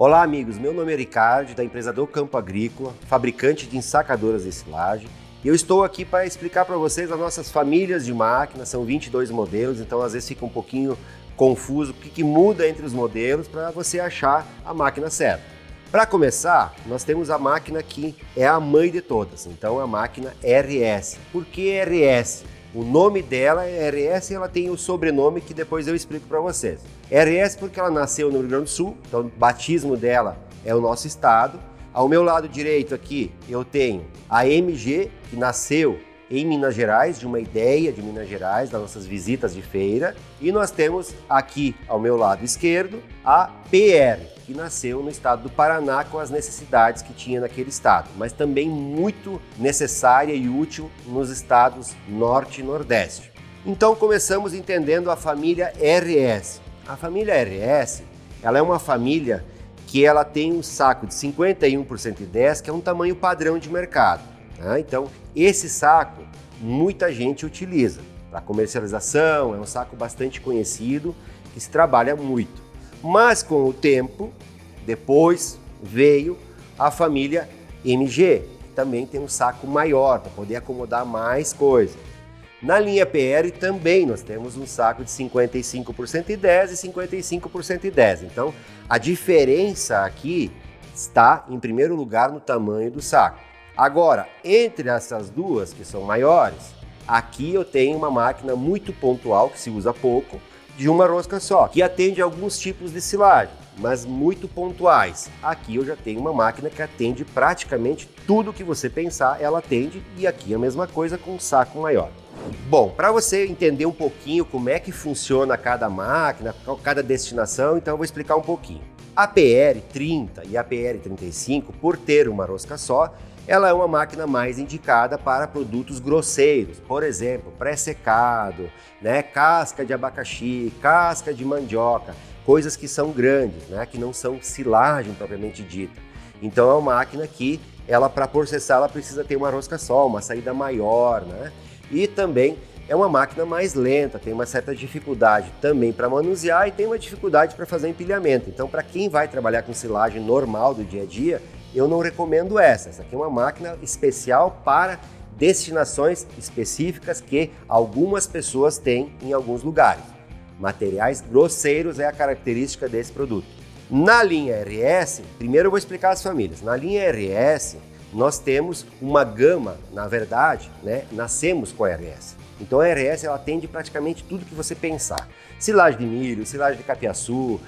Olá amigos, meu nome é Ricardo, da empresa do Campo Agrícola, fabricante de ensacadoras de silagem. Eu estou aqui para explicar para vocês as nossas famílias de máquinas, são 22 modelos, então às vezes fica um pouquinho confuso o que muda entre os modelos para você achar a máquina certa. Para começar, nós temos a máquina que é a mãe de todas, então a máquina RS. Por que RS? O nome dela é RS e ela tem o sobrenome que depois eu explico para vocês. RS porque ela nasceu no Rio Grande do Sul, então o batismo dela é o nosso estado. Ao meu lado direito aqui eu tenho a MG, que nasceu em Minas Gerais, de uma ideia de Minas Gerais, das nossas visitas de feira. E nós temos aqui ao meu lado esquerdo a PR, que nasceu no estado do Paraná com as necessidades que tinha naquele estado, mas também muito necessária e útil nos estados norte e nordeste. Então começamos entendendo a família RS. A família RS, ela é uma família que ela tem um saco de 51 por 110, que é um tamanho padrão de mercado. Então, esse saco muita gente utiliza para comercialização, é um saco bastante conhecido, que se trabalha muito. Mas com o tempo, depois veio a família MG, que também tem um saco maior para poder acomodar mais coisas. Na linha PR também nós temos um saco de 55 por 110 e 55 por 110. Então, a diferença aqui está, em primeiro lugar, no tamanho do saco. Agora, entre essas duas que são maiores, aqui eu tenho uma máquina muito pontual, que se usa pouco, de uma rosca só, que atende alguns tipos de silagem, mas muito pontuais. Aqui eu já tenho uma máquina que atende praticamente tudo que você pensar, ela atende, e aqui a mesma coisa com um saco maior. Bom, para você entender um pouquinho como é que funciona cada máquina, cada destinação, então eu vou explicar um pouquinho. A PR30 e a PR35, por ter uma rosca só, ela é uma máquina mais indicada para produtos grosseiros, por exemplo, pré-secado, né, casca de abacaxi, casca de mandioca, coisas que são grandes, né, que não são silagem propriamente dita. Então é uma máquina que, para processar, ela precisa ter uma rosca só, uma saída maior, né? E também é uma máquina mais lenta, tem uma certa dificuldade também para manusear e tem uma dificuldade para fazer empilhamento. Então, para quem vai trabalhar com silagem normal do dia a dia, eu não recomendo essa. Essa aqui é uma máquina especial para destinações específicas que algumas pessoas têm em alguns lugares. Materiais grosseiros é a característica desse produto. Na linha RS, primeiro eu vou explicar as famílias. Na linha RS, nós temos uma gama, na verdade, né, nascemos com a RS. Então a RS ela atende praticamente tudo que você pensar. Silagem de milho, silagem de capiaçu,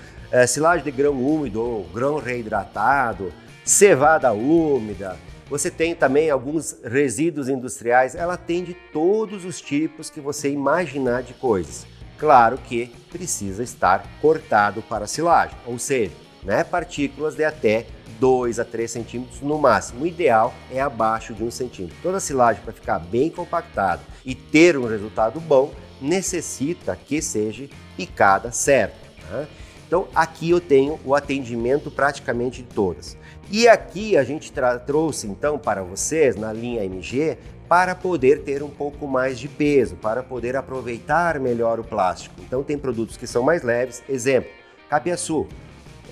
silagem de grão úmido, grão reidratado, cevada úmida, você tem também alguns resíduos industriais, ela atende todos os tipos que você imaginar de coisas. Claro que precisa estar cortado para silagem, ou seja, né, partículas de até 2 a 3 centímetros no máximo, o ideal é abaixo de 1 centímetro. Toda silagem, para ficar bem compactada e ter um resultado bom, necessita que seja picada certa. Né? Então aqui eu tenho o atendimento praticamente de todas. E aqui a gente trouxe então para vocês na linha MG para poder ter um pouco mais de peso, para poder aproveitar melhor o plástico. Então tem produtos que são mais leves, exemplo, capiaçu.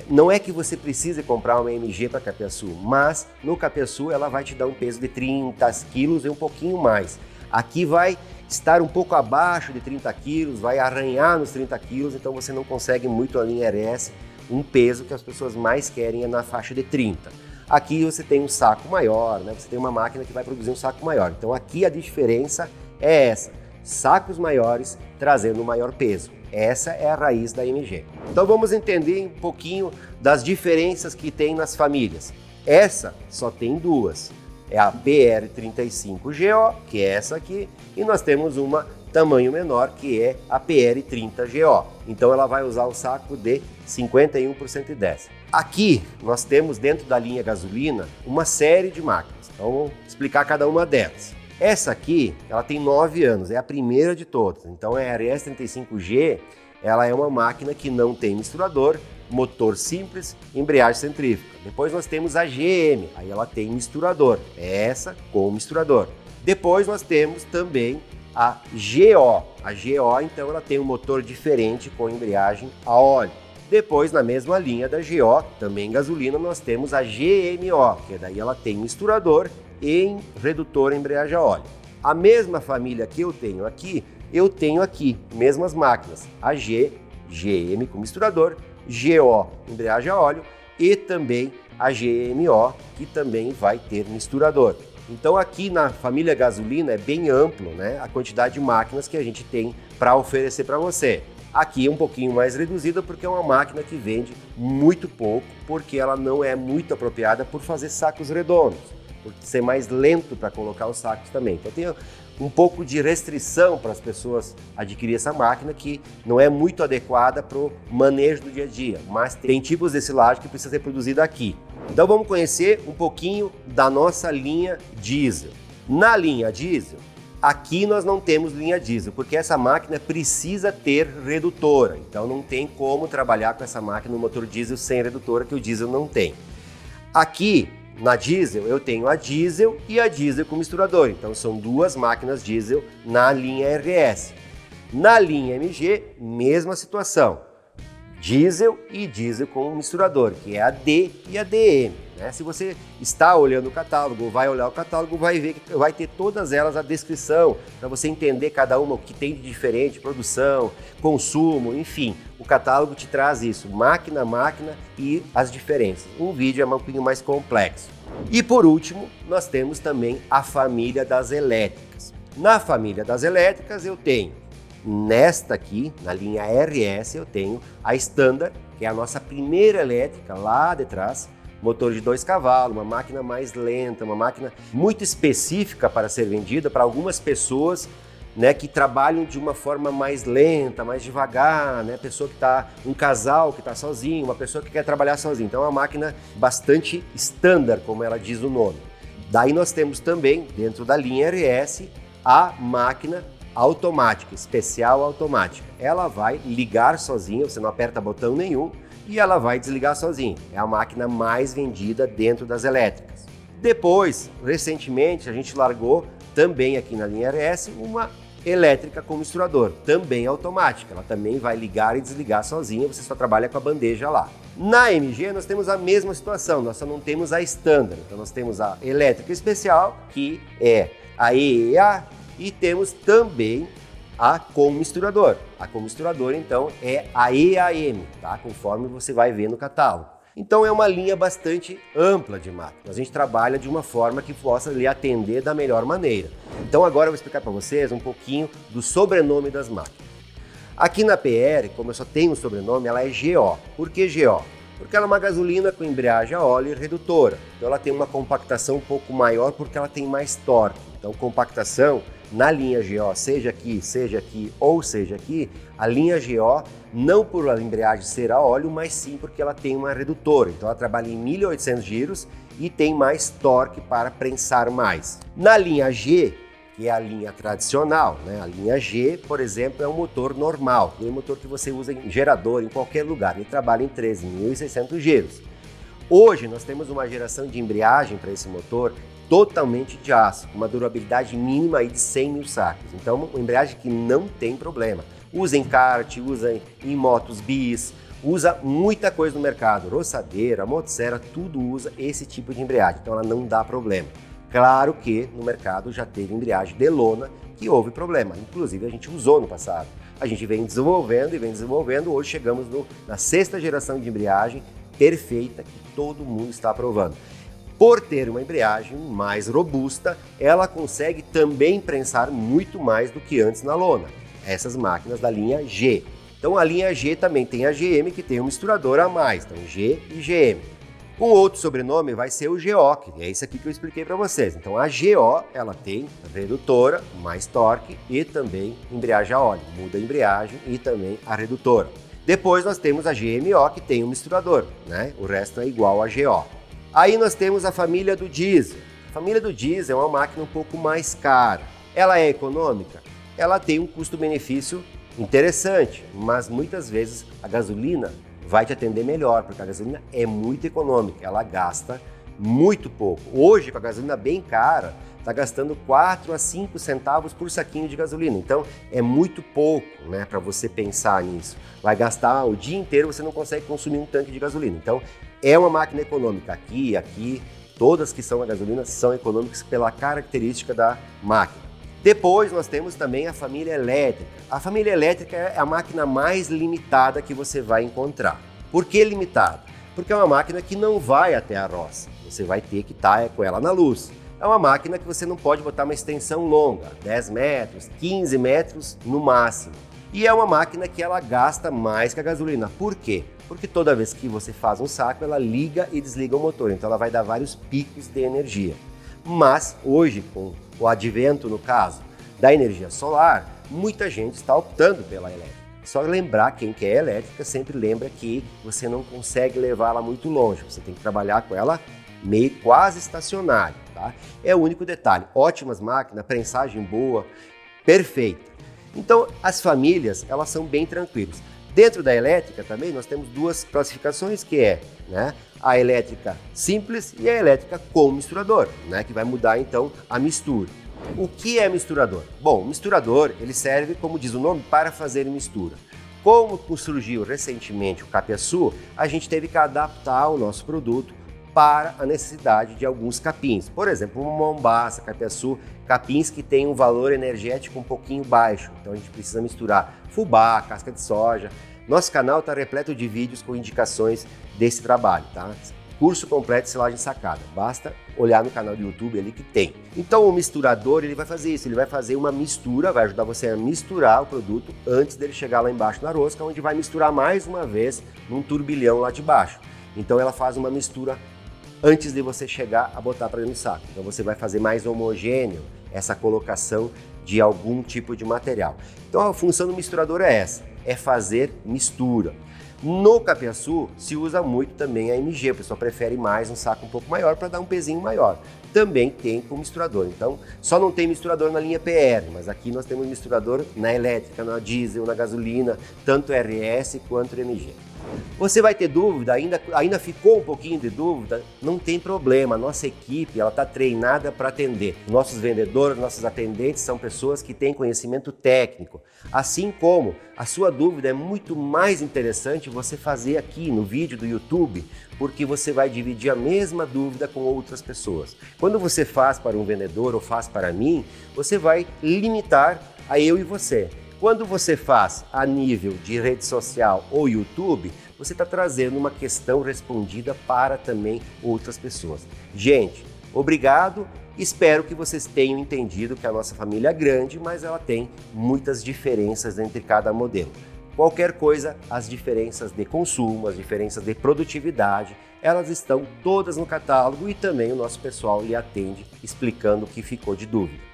Não é que você precise comprar uma MG para capiaçu, mas no capiaçu ela vai te dar um peso de 30 quilos e um pouquinho mais. Aqui vai estar um pouco abaixo de 30 quilos, vai arranhar nos 30 quilos, então você não consegue muito a linha RS, um peso que as pessoas mais querem é na faixa de 30. Aqui você tem um saco maior, né? Você tem uma máquina que vai produzir um saco maior, então aqui a diferença é essa, sacos maiores trazendo um maior peso, essa é a raiz da MG. Então vamos entender um pouquinho das diferenças que tem nas famílias. Essa só tem duas. É a PR35GO, que é essa aqui, e nós temos uma tamanho menor, que é a PR30GO. Então ela vai usar um saco de 51 por 110. Aqui nós temos dentro da linha gasolina uma série de máquinas. Então vamos explicar cada uma delas. Essa aqui, ela tem 9 anos, é a primeira de todas. Então a RS35G, ela é uma máquina que não tem misturador, motor simples, embreagem centrífuga. Depois nós temos a GM, aí ela tem misturador, essa com misturador. Depois nós temos também a GO. A GO então ela tem um motor diferente com embreagem a óleo. Depois, na mesma linha da GO, também gasolina, nós temos a GMO, que daí ela tem misturador e redutor embreagem a óleo. A mesma família que eu tenho aqui, mesmas máquinas, a G, GM com misturador, GO, embreagem a óleo, e também a GMO, que também vai ter misturador. Então aqui na família gasolina é bem amplo, né, a quantidade de máquinas que a gente tem para oferecer para você. Aqui é um pouquinho mais reduzida porque é uma máquina que vende muito pouco, porque ela não é muito apropriada por fazer sacos redondos, por ser mais lento para colocar os sacos também. Então tem um pouco de restrição para as pessoas adquirir essa máquina, que não é muito adequada para o manejo do dia a dia, mas tem tipos de silagem que precisa ser produzida aqui. Então vamos conhecer um pouquinho da nossa linha diesel. Na linha diesel, aqui nós não temos linha diesel, porque essa máquina precisa ter redutora, então não tem como trabalhar com essa máquina no motor diesel sem redutora, que o diesel não tem. Aqui na diesel eu tenho a diesel e a diesel com misturador, então são duas máquinas diesel na linha RS. Na linha MG, mesma situação. Diesel e diesel com misturador, que é a D e a DM, né? Se você está olhando o catálogo, vai olhar o catálogo, vai ver que vai ter todas elas a descrição, para você entender cada uma o que tem de diferente, produção, consumo, enfim. O catálogo te traz isso, máquina a máquina e as diferenças. Um vídeo é um pouquinho mais complexo. E por último, nós temos também a família das elétricas. Na família das elétricas eu tenho, nesta aqui, na linha RS, eu tenho a Standard, que é a nossa primeira elétrica lá de trás, motor de 2 cavalos, uma máquina mais lenta, uma máquina muito específica para ser vendida para algumas pessoas, né, que trabalham de uma forma mais lenta, mais devagar, né, pessoa que tá, um casal que está sozinho, uma pessoa que quer trabalhar sozinho. Então é uma máquina bastante Standard, como ela diz o nome. Daí nós temos também, dentro da linha RS, a máquina automática, especial automática. Ela vai ligar sozinha, você não aperta botão nenhum e ela vai desligar sozinha. É a máquina mais vendida dentro das elétricas. Depois, recentemente, a gente largou também aqui na linha RS uma elétrica com misturador, também automática. Ela também vai ligar e desligar sozinha, você só trabalha com a bandeja lá. Na MG nós temos a mesma situação, nós só não temos a Standard. Então nós temos a elétrica especial, que é a EEA, e temos também a com misturador. A com misturador, então, é a EAM, tá? Conforme você vai ver no catálogo. Então é uma linha bastante ampla de máquinas. A gente trabalha de uma forma que possa lhe atender da melhor maneira. Então agora eu vou explicar para vocês um pouquinho do sobrenome das máquinas. Aqui na PR, como eu só tenho um sobrenome, ela é GO. Por que GO? Porque ela é uma gasolina com embreagem a óleo e redutora. Então ela tem uma compactação um pouco maior porque ela tem mais torque. Então compactação na linha GO, seja aqui ou seja aqui, a linha GO, não por a embreagem ser a óleo, mas sim porque ela tem uma redutora. Então ela trabalha em 1800 giros e tem mais torque para prensar mais. Na linha G, que é a linha tradicional, né? A linha G, por exemplo, é um motor normal, é um motor que você usa em gerador, em qualquer lugar, ele trabalha em 13.600 giros. Hoje nós temos uma geração de embreagem para esse motor totalmente de aço, uma durabilidade mínima aí de 100 mil sacos. Então, uma embreagem que não tem problema. Usa em kart, usa em motos bis, usa muita coisa no mercado, roçadeira, motosserra, tudo usa esse tipo de embreagem, então ela não dá problema. Claro que no mercado já teve embreagem de lona que houve problema, inclusive a gente usou no passado. A gente vem desenvolvendo, hoje chegamos na 6ª geração de embreagem perfeita que todo mundo está aprovando. Por ter uma embreagem mais robusta, ela consegue também prensar muito mais do que antes na lona, essas máquinas da linha G. Então a linha G também tem a GM, que tem um misturador a mais, então G e GM. Um outro sobrenome vai ser o GO, que é esse aqui que eu expliquei para vocês. Então a GO, ela tem redutora, mais torque e também embreagem a óleo, muda a embreagem e também a redutora. Depois nós temos a GMO, que tem um misturador, né? O resto é igual a GO. Aí nós temos a família do diesel. A família do diesel é uma máquina um pouco mais cara. Ela é econômica, ela tem um custo-benefício interessante, mas muitas vezes a gasolina vai te atender melhor, porque a gasolina é muito econômica, ela gasta muito pouco. Hoje, com a gasolina bem cara, está gastando 4 a 5 centavos por saquinho de gasolina. Então, é muito pouco, né, para você pensar nisso. Vai gastar o dia inteiro, você não consegue consumir um tanque de gasolina. Então, é uma máquina econômica. Aqui, todas que são a gasolina são econômicas pela característica da máquina. Depois, nós temos também a família elétrica. A família elétrica é a máquina mais limitada que você vai encontrar. Por que limitada? Porque é uma máquina que não vai até a roça. Você vai ter que estar com ela na luz. É uma máquina que você não pode botar uma extensão longa, 10 metros, 15 metros no máximo. E é uma máquina que ela gasta mais que a gasolina. Por quê? Porque toda vez que você faz um saco, ela liga e desliga o motor. Então ela vai dar vários picos de energia. Mas hoje, com o advento, no caso, da energia solar, muita gente está optando pela elétrica. Só lembrar, quem quer elétrica sempre lembra que você não consegue levá-la muito longe, você tem que trabalhar com ela meio quase estacionário, tá? É o único detalhe. Ótimas máquinas, prensagem boa, perfeita. Então, as famílias, elas são bem tranquilas. Dentro da elétrica também nós temos duas classificações, que é, né, a elétrica simples e a elétrica com misturador, né, que vai mudar então a mistura. O que é misturador? Bom, misturador, ele serve, como diz o nome, para fazer mistura. Como surgiu recentemente o capiaçu, a gente teve que adaptar o nosso produto para a necessidade de alguns capins. Por exemplo, uma mombaça, capiaçu, capins que tem um valor energético um pouquinho baixo. Então a gente precisa misturar fubá, casca de soja. Nosso canal está repleto de vídeos com indicações desse trabalho, tá? Curso completo de silagem sacada, basta olhar no canal do YouTube ali que tem. Então o misturador, ele vai fazer isso, ele vai fazer uma mistura, vai ajudar você a misturar o produto antes dele chegar lá embaixo na rosca, onde vai misturar mais uma vez num turbilhão lá de baixo. Então ela faz uma mistura antes de você chegar a botar para dentro do saco. Então você vai fazer mais homogêneo essa colocação de algum tipo de material. Então a função do misturador é essa, é fazer mistura. No capiaçu se usa muito também a MG, o pessoal prefere mais um saco um pouco maior para dar um pezinho maior. Também tem com misturador, então só não tem misturador na linha PR, mas aqui nós temos misturador na elétrica, na diesel, na gasolina, tanto RS quanto MG. Você vai ter dúvida, ainda ficou um pouquinho de dúvida? Não tem problema, a nossa equipe está treinada para atender. Nossos vendedores, nossos atendentes são pessoas que têm conhecimento técnico. Assim como a sua dúvida é muito mais interessante você fazer aqui no vídeo do YouTube, porque você vai dividir a mesma dúvida com outras pessoas. Quando você faz para um vendedor ou faz para mim, você vai limitar a eu e você. Quando você faz a nível de rede social ou YouTube, você está trazendo uma questão respondida para também outras pessoas. Gente, obrigado. Espero que vocês tenham entendido que a nossa família é grande, mas ela tem muitas diferenças entre cada modelo. Qualquer coisa, as diferenças de consumo, as diferenças de produtividade, elas estão todas no catálogo e também o nosso pessoal lhe atende explicando o que ficou de dúvida.